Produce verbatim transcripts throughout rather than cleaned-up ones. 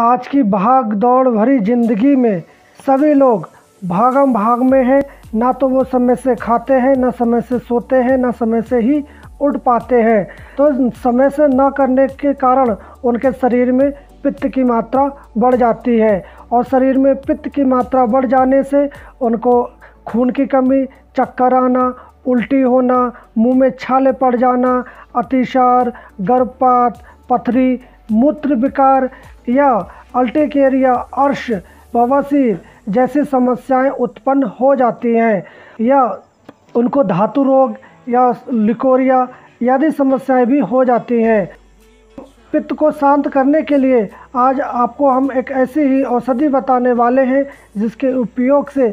आज की भाग दौड़ भरी ज़िंदगी में सभी लोग भागम भाग में हैं, ना तो वो समय से खाते हैं, ना समय से सोते हैं, ना समय से ही उठ पाते हैं। तो समय से ना करने के कारण उनके शरीर में पित्त की मात्रा बढ़ जाती है और शरीर में पित्त की मात्रा बढ़ जाने से उनको खून की कमी, चक्कर आना, उल्टी होना, मुंह में छाले पड़ जाना, अतिसार, गर्भपात, पथरी, मूत्र विकार या अल्टिकेरिया, अर्श, बवासीर जैसी समस्याएं उत्पन्न हो जाती हैं या उनको धातु रोग या लिकोरिया आदि समस्याएं भी हो जाती हैं। पित्त को शांत करने के लिए आज आपको हम एक ऐसी ही औषधि बताने वाले हैं जिसके उपयोग से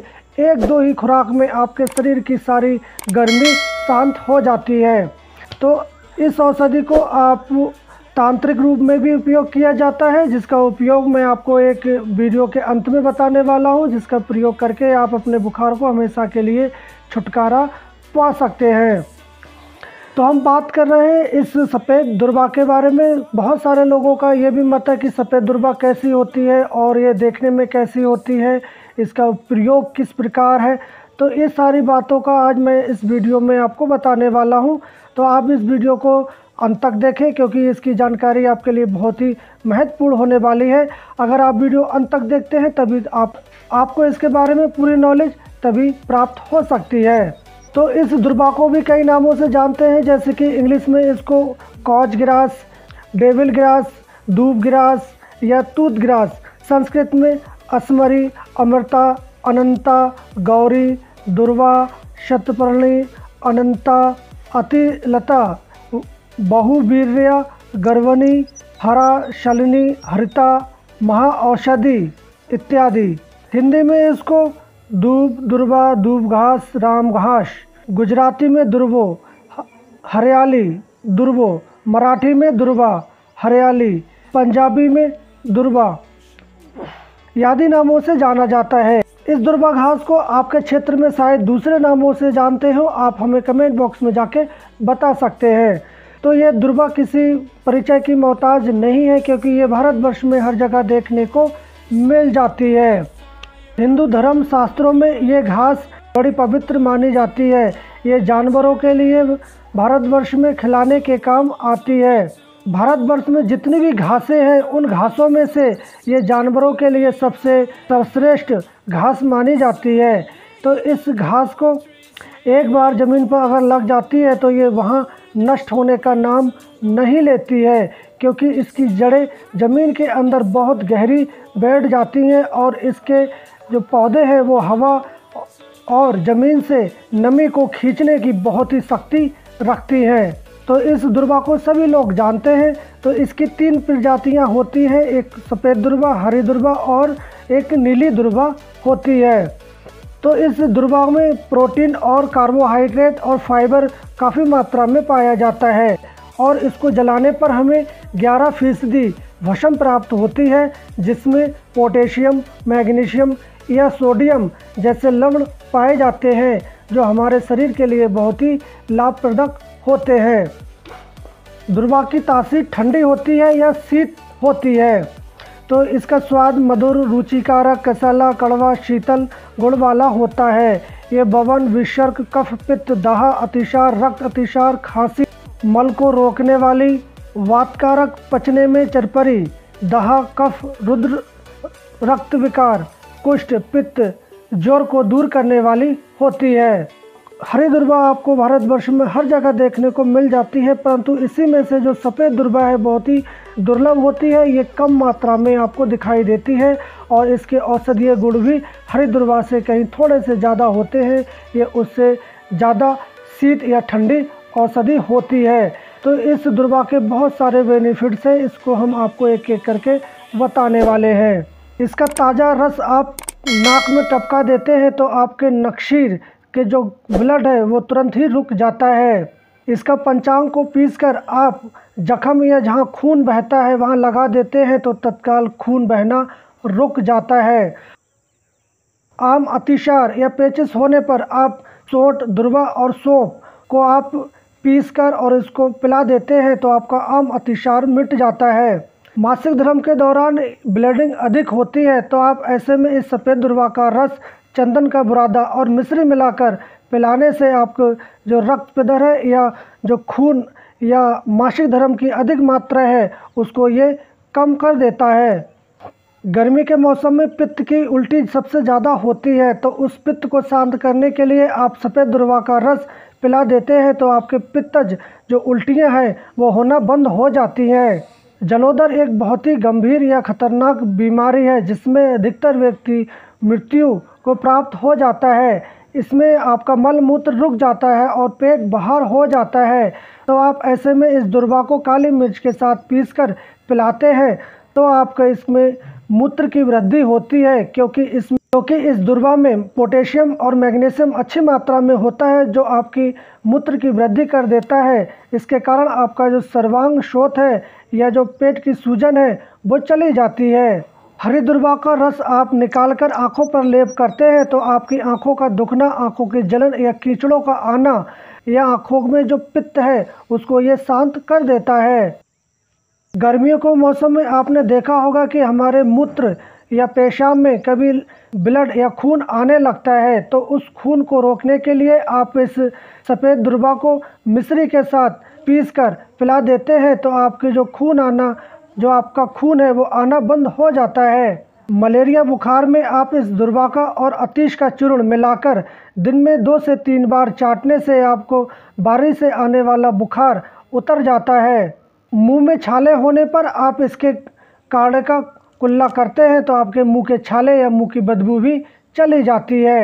एक दो ही खुराक में आपके शरीर की सारी गर्मी शांत हो जाती है। तो इस औषधि को आप तांत्रिक रूप में भी उपयोग किया जाता है, जिसका उपयोग मैं आपको एक वीडियो के अंत में बताने वाला हूं, जिसका प्रयोग करके आप अपने बुखार को हमेशा के लिए छुटकारा पा सकते हैं। तो हम बात कर रहे हैं इस सफ़ेद दुर्वा के बारे में। बहुत सारे लोगों का ये भी मत है कि सफ़ेद दुर्वा कैसी होती है और ये देखने में कैसी होती है, इसका प्रयोग किस प्रकार है। तो ये सारी बातों का आज मैं इस वीडियो में आपको बताने वाला हूँ। तो आप इस वीडियो को अंत तक देखें क्योंकि इसकी जानकारी आपके लिए बहुत ही महत्वपूर्ण होने वाली है। अगर आप वीडियो अंत तक देखते हैं तभी आप आपको इसके बारे में पूरी नॉलेज तभी प्राप्त हो सकती है। तो इस दुर्वा को भी कई नामों से जानते हैं, जैसे कि इंग्लिश में इसको कॉच ग्रास, डेविल ग्रास, दूब ग्रास या टूथ ग्रास, संस्कृत में असमरी, अमृता, अनंता, गौरी, दुर्वा, शतपर्णी, अनंता, अतिलता, बहुवीर्या, गर्वनी, हरा, शलिनी, हरिता, महाऔषधि इत्यादि। हिंदी में इसको दूब, दुर्वा, दूब घास, राम घास, गुजराती में दुर्वो, हरियाली दुर्वो, मराठी में दुर्वा हरियाली, पंजाबी में दुर्वा आदि नामों से जाना जाता है। इस दुर्वा घास को आपके क्षेत्र में शायद दूसरे नामों से जानते हो, आप हमें कमेंट बॉक्स में जाके बता सकते हैं। तो ये दुर्वा किसी परिचय की मोहताज नहीं है क्योंकि ये भारतवर्ष में हर जगह देखने को मिल जाती है। हिंदू धर्म शास्त्रों में ये घास बड़ी पवित्र मानी जाती है। ये जानवरों के लिए भारतवर्ष में खिलाने के काम आती है। भारतवर्ष में जितनी भी घासें हैं उन घासों में से ये जानवरों के लिए सबसे सर्वश्रेष्ठ घास मानी जाती है। तो इस घास को एक बार ज़मीन पर अगर लग जाती है तो ये वहाँ नष्ट होने का नाम नहीं लेती है, क्योंकि इसकी जड़ें ज़मीन के अंदर बहुत गहरी बैठ जाती हैं और इसके जो पौधे हैं वो हवा और ज़मीन से नमी को खींचने की बहुत ही शक्ति रखती हैं। तो इस दुर्वा को सभी लोग जानते हैं। तो इसकी तीन प्रजातियां होती हैं, एक सफ़ेद दुर्वा, हरी दुर्वा और एक नीली दुर्वा होती है। तो इस दुर्वा में प्रोटीन और कार्बोहाइड्रेट और फाइबर काफ़ी मात्रा में पाया जाता है और इसको जलाने पर हमें ग्यारह फीसदी भस्म प्राप्त होती है, जिसमें पोटेशियम, मैग्नीशियम या सोडियम जैसे लवण पाए जाते हैं जो हमारे शरीर के लिए बहुत ही लाभप्रदक होते हैं। दुर्वा की तासीर ठंडी होती है या शीत होती है। तो इसका स्वाद मधुर, रुचिकारक, कसला, कड़वा, शीतल गुण वाला होता है। ये बवन, विसर्ग, कफ, पित्त, दाह, अतिसार, रक्त अतिसार, खांसी, मल को रोकने वाली, वातकारक, पचने में चरपरी, दाह, कफ, रुद्र, रक्त विकार, कुष्ठ, पित्त, जोर को दूर करने वाली होती है। हरी दुर्वा आपको भारतवर्ष में हर जगह देखने को मिल जाती है, परंतु इसी में से जो सफ़ेद दुर्वा है बहुत ही दुर्लभ होती है। ये कम मात्रा में आपको दिखाई देती है और इसके औषधीय गुण भी हरी दुर्वा से कहीं थोड़े से ज़्यादा होते हैं। ये उससे ज़्यादा शीत या ठंडी औषधि होती है। तो इस दुर्वा के बहुत सारे बेनिफिट्स हैं, इसको हम आपको एक एक करके बताने वाले हैं। इसका ताज़ा रस आप नाक में टपका देते हैं तो आपके नक्शीर के जो ब्लड है वो तुरंत ही रुक जाता है। इसका पंचांग को पीसकर आप जख्म या जहां खून बहता है वहां लगा देते हैं तो तत्काल खून बहना रुक जाता है। आम अतिसार या पेचिश होने पर आप चोट, दुर्वा और सौंप को आप पीसकर और इसको पिला देते हैं तो आपका आम अतिसार मिट जाता है। मासिक धर्म के दौरान ब्लीडिंग अधिक होती है तो आप ऐसे में इस सफ़ेद दुर्वा का रस, चंदन का बुरादा और मिश्री मिलाकर पिलाने से आपको जो रक्त पिदर है या जो खून या मासिक धर्म की अधिक मात्रा है उसको ये कम कर देता है। गर्मी के मौसम में पित्त की उल्टी सबसे ज़्यादा होती है तो उस पित्त को शांत करने के लिए आप सफ़ेद दुर्वा का रस पिला देते हैं तो आपके पित्तज जो उल्टियाँ हैं वो होना बंद हो जाती हैं। जलोदर एक बहुत ही गंभीर या खतरनाक बीमारी है जिसमें अधिकतर व्यक्ति मृत्यु को प्राप्त हो जाता है। इसमें आपका मल मूत्र रुक जाता है और पेट बाहर हो जाता है, तो आप ऐसे में इस दुर्वा को काली मिर्च के साथ पीसकर पिलाते हैं तो आपका इसमें मूत्र की वृद्धि होती है, क्योंकि इसमें क्योंकि इस दुर्वा में पोटेशियम और मैग्नीशियम अच्छी मात्रा में होता है जो आपकी मूत्र की वृद्धि कर देता है। इसके कारण आपका जो सर्वांग शोथ है या जो पेट की सूजन है वो चली जाती है। हरी दुर्वा का रस आप निकालकर आँखों पर लेप करते हैं तो आपकी आँखों का दुखना, आँखों की जलन या कीचड़ों का आना या आँखों में जो पित्त है उसको ये शांत कर देता है। गर्मियों के मौसम में आपने देखा होगा कि हमारे मूत्र या पेशाब में कभी ब्लड या खून आने लगता है, तो उस खून को रोकने के लिए आप इस सफ़ेद दुर्वा को मिश्री के साथ पीसकर पिला देते हैं तो आपके जो खून आना जो आपका खून है वो आना बंद हो जाता है। मलेरिया बुखार में आप इस दुर्वा का और अतीश का चूर्ण मिलाकर दिन में दो से तीन बार चाटने से आपको बारी से आने वाला बुखार उतर जाता है। मुंह में छाले होने पर आप इसके काढ़े का कुल्ला करते हैं तो आपके मुंह के छाले या मुंह की बदबू भी चली जाती है।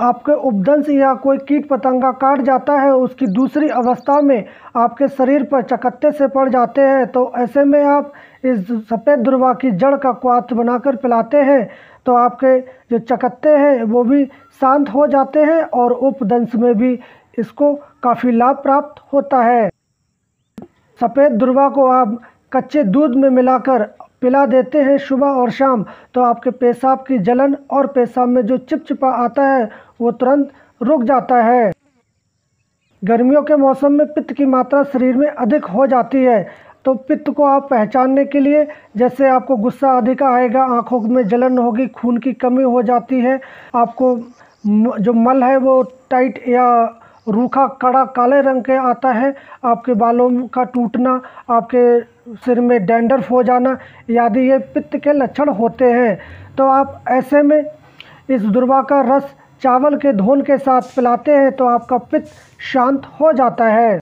आपके उपदंश या कोई कीट पतंगा काट जाता है, उसकी दूसरी अवस्था में आपके शरीर पर चकत्ते से पड़ जाते हैं, तो ऐसे में आप इस सफ़ेद दुर्वा की जड़ का क्वाथ बनाकर पिलाते हैं तो आपके जो चकत्ते हैं वो भी शांत हो जाते हैं और उपदंश में भी इसको काफ़ी लाभ प्राप्त होता है। सफ़ेद दुर्वा को आप कच्चे दूध में मिलाकर पिला देते हैं सुबह और शाम, तो आपके पेशाब की जलन और पेशाब में जो चिपचिपा आता है वो तुरंत रुक जाता है। गर्मियों के मौसम में पित्त की मात्रा शरीर में अधिक हो जाती है, तो पित्त को आप पहचानने के लिए जैसे आपको गुस्सा अधिक आएगा, आँखों में जलन होगी, खून की कमी हो जाती है, आपको जो मल है वो टाइट या रूखा कड़ा काले रंग के आता है, आपके बालों का टूटना, आपके सिर में डैंड्रफ हो जाना आदि ये पित्त के लक्षण होते हैं। तो आप ऐसे में इस दुर्वा का रस चावल के धोन के साथ पिलाते हैं तो आपका पित्त शांत हो जाता है।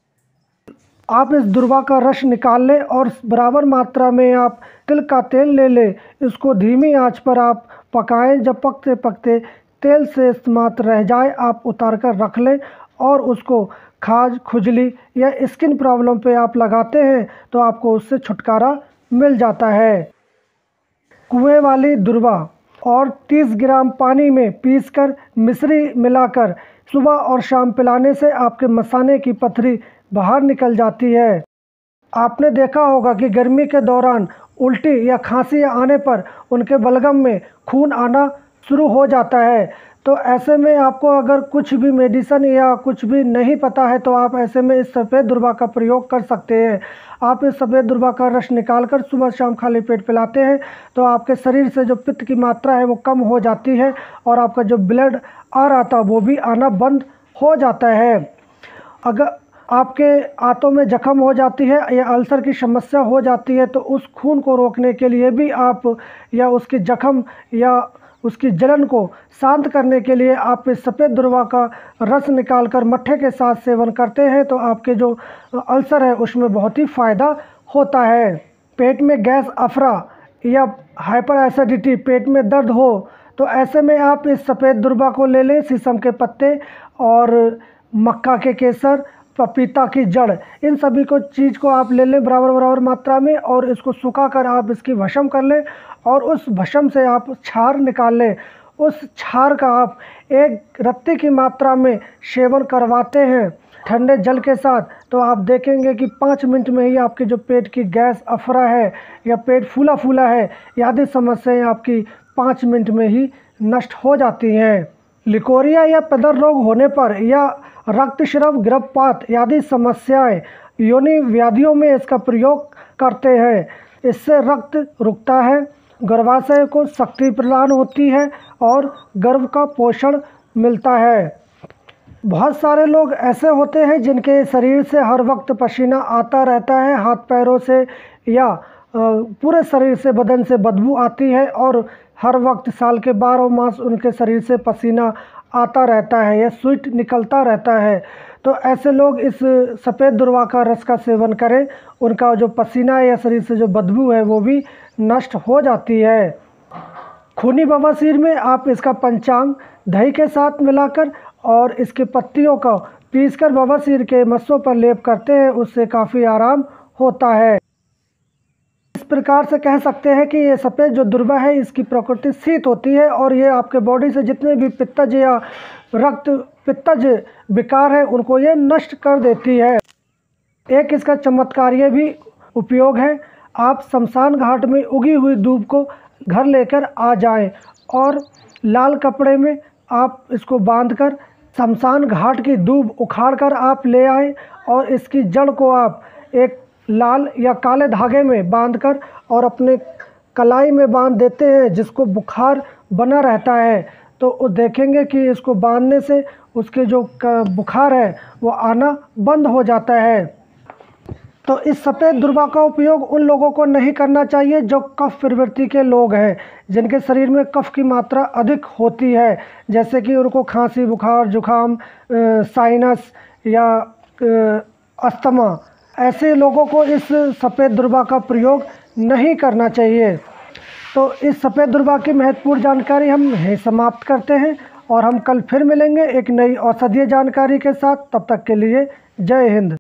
आप इस दुर्वा का रस निकाल लें और बराबर मात्रा में आप तिल का तेल ले लें, इसको धीमी आंच पर आप पकाएं। जब पकते पकते तेल से मात्र रह जाए आप उतार कर रख लें और उसको खाज, खुजली या स्किन प्रॉब्लम पे आप लगाते हैं तो आपको उससे छुटकारा मिल जाता है। कुएं वाली दुर्वा और तीस ग्राम पानी में पीसकर मिश्री मिलाकर सुबह और शाम पिलाने से आपके मसाने की पथरी बाहर निकल जाती है। आपने देखा होगा कि गर्मी के दौरान उल्टी या खांसी आने पर उनके बलगम में खून आना शुरू हो जाता है, तो ऐसे में आपको अगर कुछ भी मेडिसिन या कुछ भी नहीं पता है तो आप ऐसे में इस सफ़ेद दुर्वा का प्रयोग कर सकते हैं। आप इस सफ़ेद दुर्वा का रस निकालकर सुबह शाम खाली पेट पिलाते हैं तो आपके शरीर से जो पित्त की मात्रा है वो कम हो जाती है और आपका जो ब्लड आ रहा था वो भी आना बंद हो जाता है। अगर आपके आंतों में जख्म हो जाती है या अल्सर की समस्या हो जाती है तो उस खून को रोकने के लिए भी आप या उसके जख्म या उसकी जलन को शांत करने के लिए आप इस सफ़ेद दुर्वा का रस निकालकर मट्ठे के साथ सेवन करते हैं तो आपके जो अल्सर है उसमें बहुत ही फ़ायदा होता है। पेट में गैस, अफरा या हाइपर एसिडिटी, पेट में दर्द हो तो ऐसे में आप इस सफ़ेद दुर्वा को ले लें। शीशम के पत्ते और मक्का के केसर, पपीता की जड़, इन सभी को चीज़ को आप ले लें बराबर बराबर मात्रा में और इसको सुखा कर आप इसकी भस्म कर लें और उस भस्म से आप छार निकाल लें। उस छार का आप एक रत्ती की मात्रा में सेवन करवाते हैं ठंडे जल के साथ तो आप देखेंगे कि पाँच मिनट में ही आपके जो पेट की गैस, अफरा है या पेट फूला फूला है आदि समस्याएँ आपकी पाँच मिनट में ही नष्ट हो जाती हैं। लिकोरिया या पदर रोग होने पर या रक्तस्राव, गर्भपात आदि समस्याएं, योनि व्याधियों में इसका प्रयोग करते हैं। इससे रक्त रुकता है, गर्भाशय को शक्ति प्रदान होती है और गर्भ का पोषण मिलता है। बहुत सारे लोग ऐसे होते हैं जिनके शरीर से हर वक्त पसीना आता रहता है, हाथ पैरों से या पूरे शरीर से बदन से बदबू आती है और हर वक्त साल के बारह मास उनके शरीर से पसीना आता रहता है या स्वेट निकलता रहता है। तो ऐसे लोग इस सफ़ेद दुर्वा का रस का सेवन करें, उनका जो पसीना या शरीर से जो बदबू है वो भी नष्ट हो जाती है। खूनी बवासीर में आप इसका पंचांग दही के साथ मिलाकर और इसके पत्तियों को पीसकर बवासीर के मस्सों पर लेप करते हैं, उससे काफ़ी आराम होता है। इस प्रकार से कह सकते हैं कि ये सफ़ेद जो दुर्वा है इसकी प्रकृति शीत होती है और ये आपके बॉडी से जितने भी पित्तज या रक्त पित्तज विकार है उनको ये नष्ट कर देती है। एक इसका चमत्कार्य भी उपयोग है, आप शमशान घाट में उगी हुई दूब को घर लेकर आ जाएं और लाल कपड़े में आप इसको बांधकर शमशान घाट की दूब उखाड़कर आप ले आएं और इसकी जड़ को आप एक लाल या काले धागे में बांधकर और अपने कलाई में बांध देते हैं जिसको बुखार बना रहता है। तो देखेंगे कि इसको बांधने से उसके जो बुखार है वो आना बंद हो जाता है। तो इस सफ़ेद दुर्वा का उपयोग उन लोगों को नहीं करना चाहिए जो कफ प्रवृत्ति के लोग हैं, जिनके शरीर में कफ की मात्रा अधिक होती है, जैसे कि उनको खांसी बुखार जुखाम साइनस या अस्थमा, ऐसे लोगों को इस सफ़ेद दुर्वा का प्रयोग नहीं करना चाहिए। तो इस सफ़ेद दुर्वा की महत्वपूर्ण जानकारी हम समाप्त करते हैं और हम कल फिर मिलेंगे एक नई औषधीय जानकारी के साथ। तब तक के लिए जय हिंद।